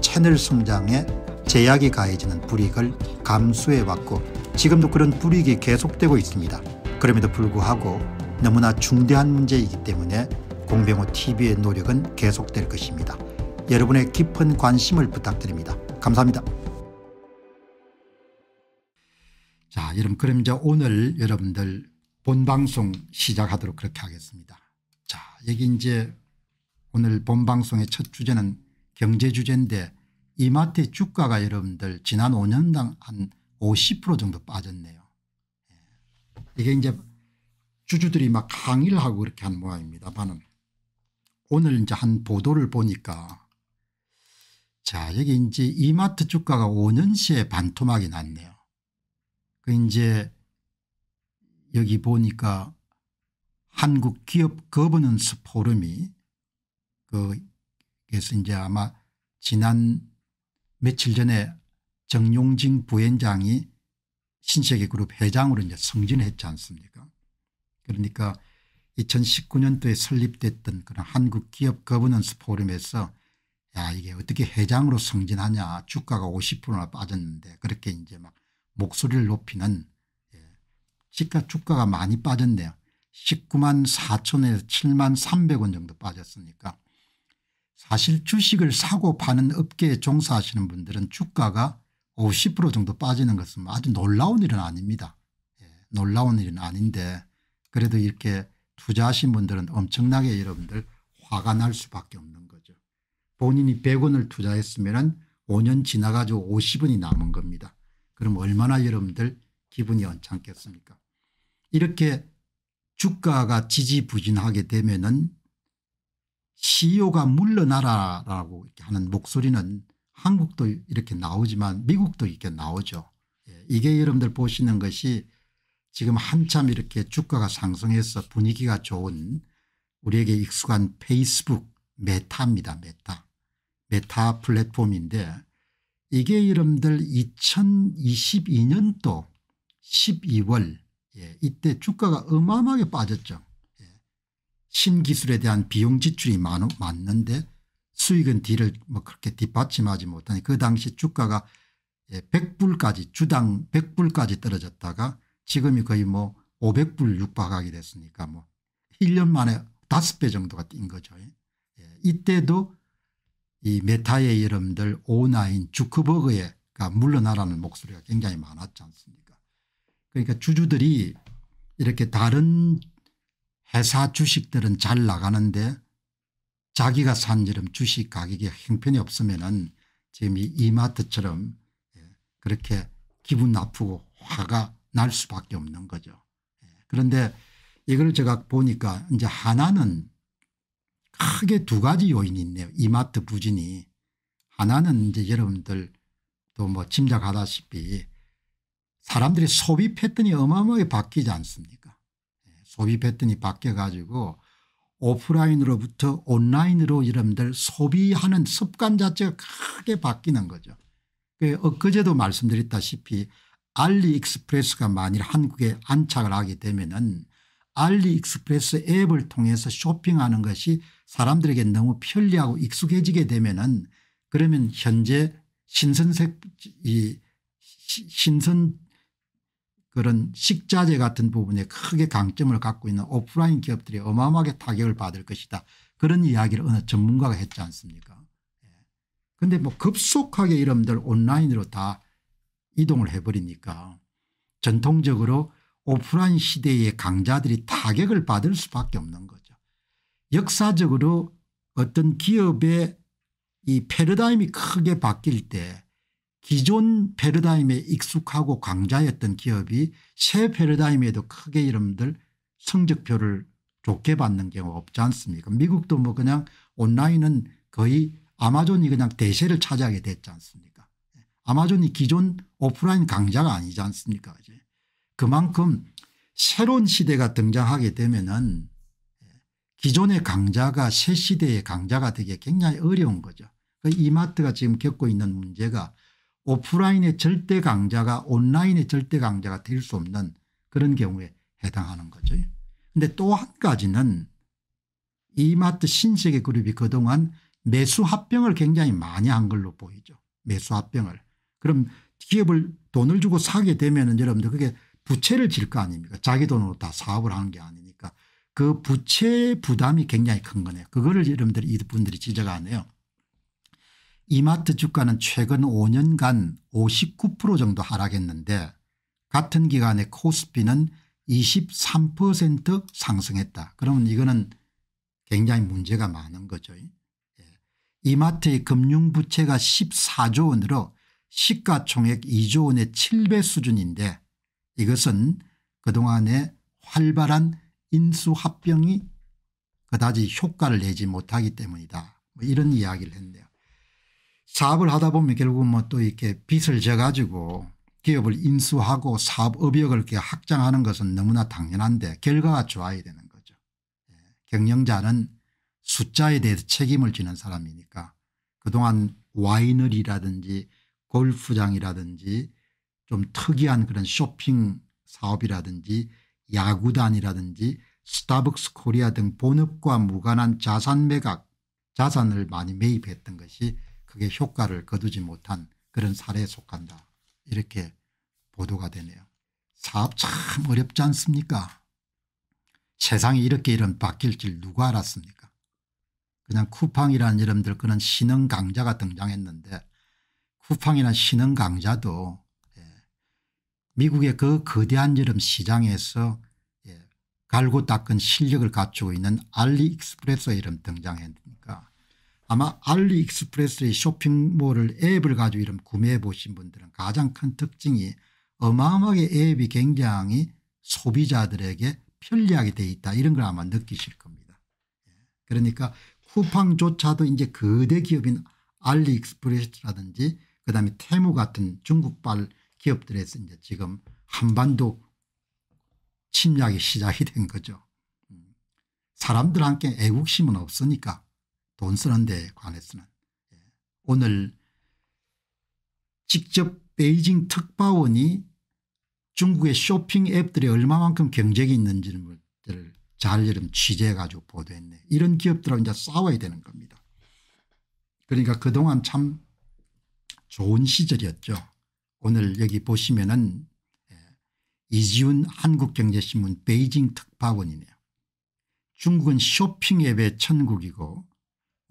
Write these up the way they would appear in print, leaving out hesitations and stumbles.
채널 성장에 제약이 가해지는 불이익을 감수해왔고 지금도 그런 불이익이 계속되고 있습니다. 그럼에도 불구하고 너무나 중대한 문제이기 때문에 공병호TV의 노력은 계속될 것입니다. 여러분의 깊은 관심을 부탁드립니다. 감사합니다. 자, 여러분, 그럼 이제 오늘 여러분들 본방송 시작하도록 그렇게 하겠습니다. 자, 여기 이제 오늘 본방송의 첫 주제는 경제 주제인데 이마트의 주가가 여러분들 지난 5년당 한 50% 정도 빠졌네요. 이게 이제 주주들이 막 항의를 하고 그렇게 한 모양입니다만은 오늘 이제 한 보도를 보니까 자, 여기 이제 이마트 주가가 5년 새에 반토막이 났네요. 그 이제 여기 보니까 한국 기업 거버넌스 포럼이 그래서 이제 아마 지난 며칠 전에 정용진 부회장이 신세계그룹 회장으로 이제 승진했지 않습니까? 그러니까 2019년도에 설립됐던 그런 한국 기업 거버넌스 포럼에서 야, 이게 어떻게 회장으로 승진하냐, 주가가 50%나 빠졌는데 그렇게 이제 막 목소리를 높이는, 예, 주가가 많이 빠졌네요. 19만 4천에서 7만 300원 정도 빠졌으니까 사실 주식을 사고 파는 업계에 종사하시는 분들은 주가가 50% 정도 빠지는 것은 아주 놀라운 일은 아닙니다. 예, 놀라운 일은 아닌데 그래도 이렇게 투자하신 분들은 엄청나게 여러분들 화가 날 수밖에 없는 거죠. 본인이 100원을 투자했으면 5년 지나가지고 50원이 남은 겁니다. 그럼 얼마나 여러분들 기분이 언짢겠습니까? 이렇게 주가가 지지부진하게 되면은 CEO가 물러나라라고 이렇게 하는 목소리는 한국도 이렇게 나오지만 미국도 이렇게 나오죠. 예, 이게 여러분들 보시는 것이 지금 한참 이렇게 주가가 상승해서 분위기가 좋은 우리에게 익숙한 페이스북 메타입니다. 메타 플랫폼인데 이게 여러분들 2022년도 12월, 예, 이때 주가가 어마어마하게 빠졌죠. 신기술에 대한 비용 지출이 많는데 수익은 뒤를 뭐 그렇게 뒷받침하지 못하니 그 당시 주가가 100불까지 주당 100불까지 떨어졌다가 지금이 거의 뭐 500불 육박하게 됐으니까 뭐 1년 만에 5배 정도가 뛴 거죠. 예. 이때도 이 메타의 여러분들 오나인 주커버그가 물러나라는 목소리가 굉장히 많았지 않습니까? 그러니까 주주들이 이렇게 다른 회사 주식들은 잘 나가는데 자기가 산 이런 주식 가격이 형편이 없으면은 지금 이 이마트처럼, 예, 그렇게 기분 나쁘고 화가 날 수밖에 없는 거죠. 예. 그런데 이걸 제가 보니까 이제 하나는 크게 두 가지 요인이 있네요. 이마트 부진이. 하나는 이제 여러분들 또 뭐 짐작하다시피 사람들이 소비 패턴이 어마어마하게 바뀌지 않습니까? 소비 패턴이 바뀌어가지고 오프라인으로부터 온라인으로 여러분들 소비하는 습관 자체가 크게 바뀌는 거죠. 엊그제도 말씀드렸다시피 알리익스프레스가 만일 한국에 안착을 하게 되면은 알리익스프레스 앱을 통해서 쇼핑하는 것이 사람들에게 너무 편리하고 익숙해지게 되면은 그러면 현재 그런 식자재 같은 부분에 크게 강점을 갖고 있는 오프라인 기업들이 어마어마하게 타격을 받을 것이다. 그런 이야기를 어느 전문가가 했지 않습니까? 근데 뭐 급속하게 여러분들 온라인으로 다 이동을 해버리니까 전통적으로 오프라인 시대의 강자들이 타격을 받을 수밖에 없는 거죠. 역사적으로 어떤 기업의 이 패러다임이 크게 바뀔 때 기존 패러다임에 익숙하고 강자였던 기업이 새 패러다임에도 크게 여러분들 성적표를 좋게 받는 경우가 없지 않습니까? 미국도 뭐 그냥 온라인은 거의 아마존이 그냥 대세를 차지하게 됐지 않습니까? 아마존이 기존 오프라인 강자가 아니지 않습니까? 그만큼 새로운 시대가 등장하게 되면은 기존의 강자가 새 시대의 강자가 되게 굉장히 어려운 거죠. 그러니까 이마트가 지금 겪고 있는 문제가 오프라인의 절대 강자가 온라인의 절대 강자가 될 수 없는 그런 경우에 해당하는 거죠. 그런데 또 한 가지는 이마트 신세계그룹이 그동안 매수 합병을 굉장히 많이 한 걸로 보이죠. 매수 합병을. 그럼 기업을 돈을 주고 사게 되면은 여러분들 그게 부채를 질 거 아닙니까? 자기 돈으로 다 사업을 하는 게 아니니까 그 부채 부담이 굉장히 큰 거네요. 그거를 여러분들이 이분들이 지적하네요. 이마트 주가는 최근 5년간 59% 정도 하락했는데 같은 기간에 코스피는 23% 상승했다. 그러면 이거는 굉장히 문제가 많은 거죠. 이마트의 금융부채가 14조 원으로 시가총액 2조 원의 7배 수준인데 이것은 그동안의 활발한 인수합병이 그다지 효과를 내지 못하기 때문이다. 뭐 이런 이야기를 했네요. 사업을 하다 보면 결국 뭐 또 이렇게 빚을 져가지고 기업을 인수하고 사업업역을 이렇게 확장하는 것은 너무나 당연한데 결과가 좋아야 되는 거죠. 경영자는 숫자에 대해서 책임을 지는 사람이니까 그동안 와이너리라든지 골프장이라든지 좀 특이한 그런 쇼핑 사업이라든지 야구단이라든지 스타벅스코리아 등 본업과 무관한 자산 매각 자산을 많이 매입했던 것이 그게 효과를 거두지 못한 그런 사례에 속한다. 이렇게 보도가 되네요. 사업 참 어렵지 않습니까? 세상이 이렇게 이런 바뀔 줄 누가 알았습니까? 그냥 쿠팡이라는 이름들 그런 신흥 강자가 등장했는데 쿠팡이라는 신흥 강자도 미국의 그 거대한 여름 시장에서 갈고 닦은 실력을 갖추고 있는 알리익스프레스 이름 등장했으니까 아마 알리익스프레스의 쇼핑몰을 앱을 가지고 이름 구매해 보신 분들은 가장 큰 특징이 어마어마하게 앱이 굉장히 소비자들에게 편리하게 돼 있다 이런 걸 아마 느끼실 겁니다. 그러니까 쿠팡조차도 이제 거대 기업인 알리익스프레스라든지 그다음에 테무 같은 중국발 기업들에서 이제 지금 한반도 침략이 시작이 된 거죠. 사람들한테 애국심은 없으니까 돈 쓰는 데 관해서는. 오늘 직접 베이징 특파원이 중국의 쇼핑 앱들이 얼마만큼 경쟁이 있는지를 잘 취재해 가지고 보도했네. 이런 기업들하고 이제 싸워야 되는 겁니다. 그러니까 그동안 참 좋은 시절이었죠. 오늘 여기 보시면은 이지훈 한국경제신문 베이징 특파원이네요. 중국은 쇼핑 앱의 천국이고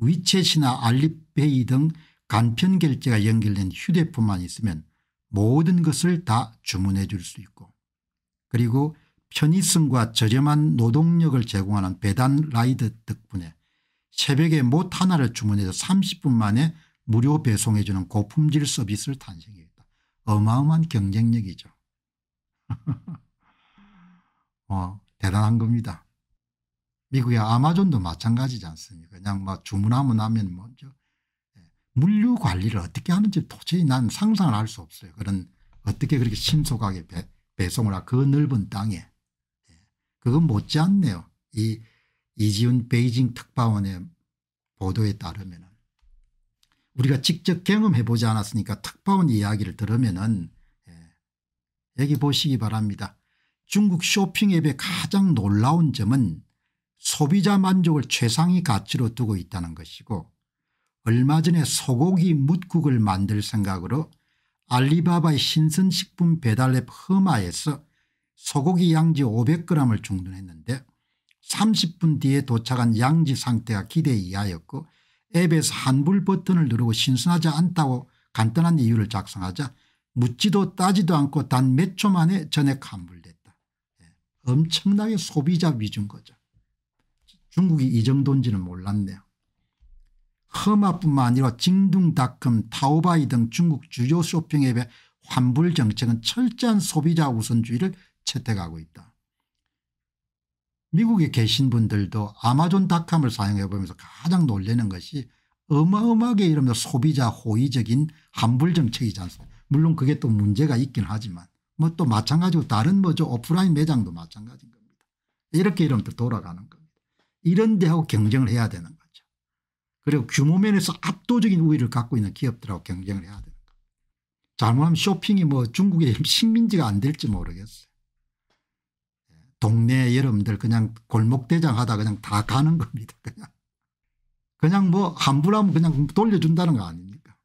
위챗이나 알리페이 등 간편 결제가 연결된 휴대폰만 있으면 모든 것을 다 주문해 줄 수 있고 그리고 편의성과 저렴한 노동력을 제공하는 배달 라이드 덕분에 새벽에 못 하나를 주문해서 30분 만에 무료 배송해 주는 고품질 서비스를 탄생해요. 어마어마한 경쟁력이죠. 대단한 겁니다. 미국의 아마존도 마찬가지지 않습니까? 그냥 막 주문하면 하면 뭐죠. 물류 관리를 어떻게 하는지 도저히 난 상상을 할 수 없어요. 그런 어떻게 그렇게 신속하게 배송을 하고 그 넓은 땅에. 그건 못지않네요. 이 이지훈 베이징 특파원의 보도에 따르면은. 우리가 직접 경험해 보지 않았으니까 특파원 이야기를 들으면은 여기 보시기 바랍니다. 중국 쇼핑 앱의 가장 놀라운 점은 소비자 만족을 최상위 가치로 두고 있다는 것이고 얼마 전에 소고기 뭇국을 만들 생각으로 알리바바의 신선식품 배달앱 허마에서 소고기 양지 500g을 주문했는데 30분 뒤에 도착한 양지 상태가 기대 이하였고 앱에서 환불 버튼을 누르고 신선하지 않다고 간단한 이유를 작성하자 묻지도 따지도 않고 단 몇 초 만에 전액 환불됐다. 엄청나게 소비자 위주인 거죠. 중국이 이 정도인지는 몰랐네요. 허마뿐만 아니라 징둥닷컴, 타오바이 등 중국 주요 쇼핑 앱의 환불 정책은 철저한 소비자 우선주의를 채택하고 있다. 미국에 계신 분들도 아마존 닷컴을 사용해 보면서 가장 놀라는 것이 어마어마하게 이러면 소비자 호의적인 환불 정책이지 않습니까? 물론 그게 또 문제가 있긴 하지만 뭐 또 마찬가지고 다른 뭐죠 오프라인 매장도 마찬가지인 겁니다. 이렇게 이러면 또 돌아가는 겁니다. 이런 데하고 경쟁을 해야 되는 거죠. 그리고 규모 면에서 압도적인 우위를 갖고 있는 기업들하고 경쟁을 해야 되는 겁니다. 잘못하면 쇼핑이 뭐 중국의 식민지가 안 될지 모르겠어요. 동네 여러분들 그냥 골목대장 하다 그냥 다 가는 겁니다. 그냥 뭐 환불하면 그냥 돌려준다는 거 아닙니까?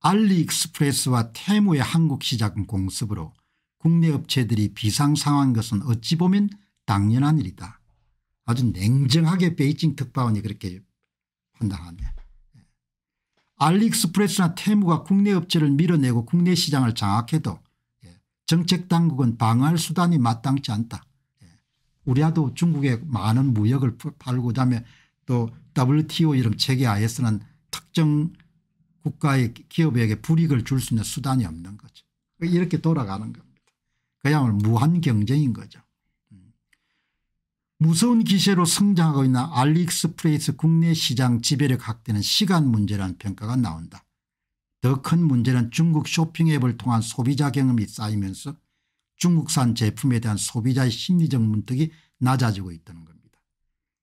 알리익스프레스와 테무의 한국 시작은 공습으로 국내 업체들이 비상상황인 것은 어찌 보면 당연한 일이다. 아주 냉정하게 베이징 특파원이 그렇게 판단하네. 알리익스프레스나 테무가 국내 업체를 밀어내고 국내 시장을 장악해도 정책당국은 방어할 수단이 마땅치 않다. 우리야도 중국에 많은 무역을 팔고자 하며 또 WTO 이런 체계하에서는 특정 국가의 기업에게 불이익을 줄 수 있는 수단이 없는 거죠. 이렇게 돌아가는 겁니다. 그야말로 무한 경쟁인 거죠. 무서운 기세로 성장하고 있는 알리익스프레스 국내 시장 지배력 확대는 시간 문제라는 평가가 나온다. 더 큰 문제는 중국 쇼핑 앱을 통한 소비자 경험이 쌓이면서 중국산 제품에 대한 소비자의 심리적 문턱이 낮아지고 있다는 겁니다.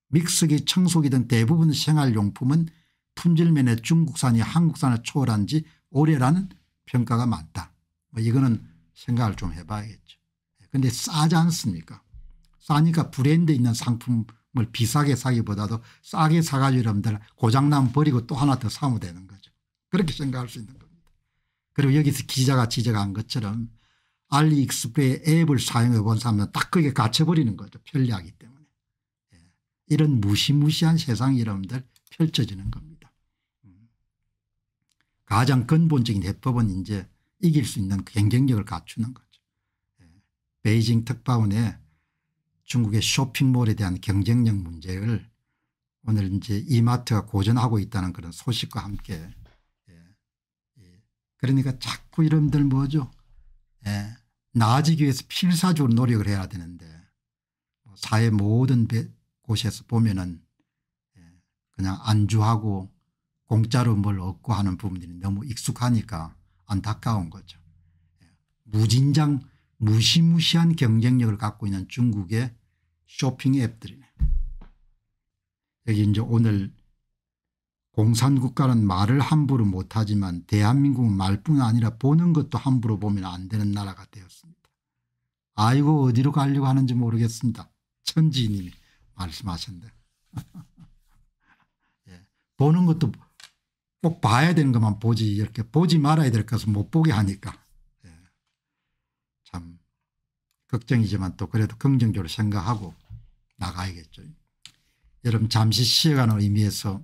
믹서기, 청소기 등 대부분 생활용품은 품질면에 중국산이 한국산을 초월한 지 오래라는 평가가 많다. 이거는 생각을 좀 해봐야겠죠. 그런데 싸지 않습니까? 싸니까 브랜드에 있는 상품을 비싸게 사기보다도 싸게 사가지고 여러분들 고장나면 버리고 또 하나 더 사면 되는 거죠. 그렇게 생각할 수 있는 겁니다. 그리고 여기서 기자가 지적한 것처럼 알리익스프레스 앱을 사용해 본 사람은 딱 거기에 갇혀버리는 거죠. 편리하기 때문에. 예. 이런 무시무시한 세상이 여러분들 펼쳐지는 겁니다. 가장 근본적인 해법은 이제 이길 수 있는 경쟁력을 갖추는 거죠. 예. 베이징 특파원의 중국의 쇼핑몰에 대한 경쟁력 문제를 오늘 이제 이마트가 고전하고 있다는 그런 소식과 함께 그러니까 자꾸 이런들 뭐죠? 예. 나아지기 위해서 필사적으로 노력을 해야 되는데 사회 모든 곳에서 보면은 예. 그냥 안주하고 공짜로 뭘 얻고 하는 부분들이 너무 익숙하니까 안타까운 거죠. 예. 무진장 무시무시한 경쟁력을 갖고 있는 중국의 쇼핑 앱들이네. 여기 이제 오늘 공산국가는 말을 함부로 못하지만 대한민국은 말뿐 아니라 보는 것도 함부로 보면 안 되는 나라가 되었습니다. 아이고 어디로 가려고 하는지 모르겠습니다. 천지인님이 말씀하셨는데. 예. 보는 것도 꼭 봐야 되는 것만 보지 이렇게 보지 말아야 될 것은 못 보게 하니까. 예. 참 걱정이지만 또 그래도 긍정적으로 생각하고 나가야겠죠. 여러분 잠시 쉬어가는 의미에서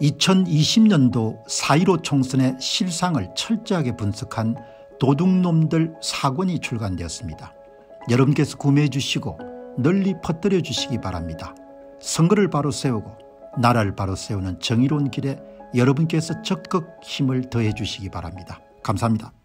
2020년도 4.15 총선의 실상을 철저하게 분석한 도둑놈들 4권이 출간되었습니다. 여러분께서 구매해 주시고 널리 퍼뜨려 주시기 바랍니다. 선거를 바로 세우고 나라를 바로 세우는 정의로운 길에 여러분께서 적극 힘을 더해 주시기 바랍니다. 감사합니다.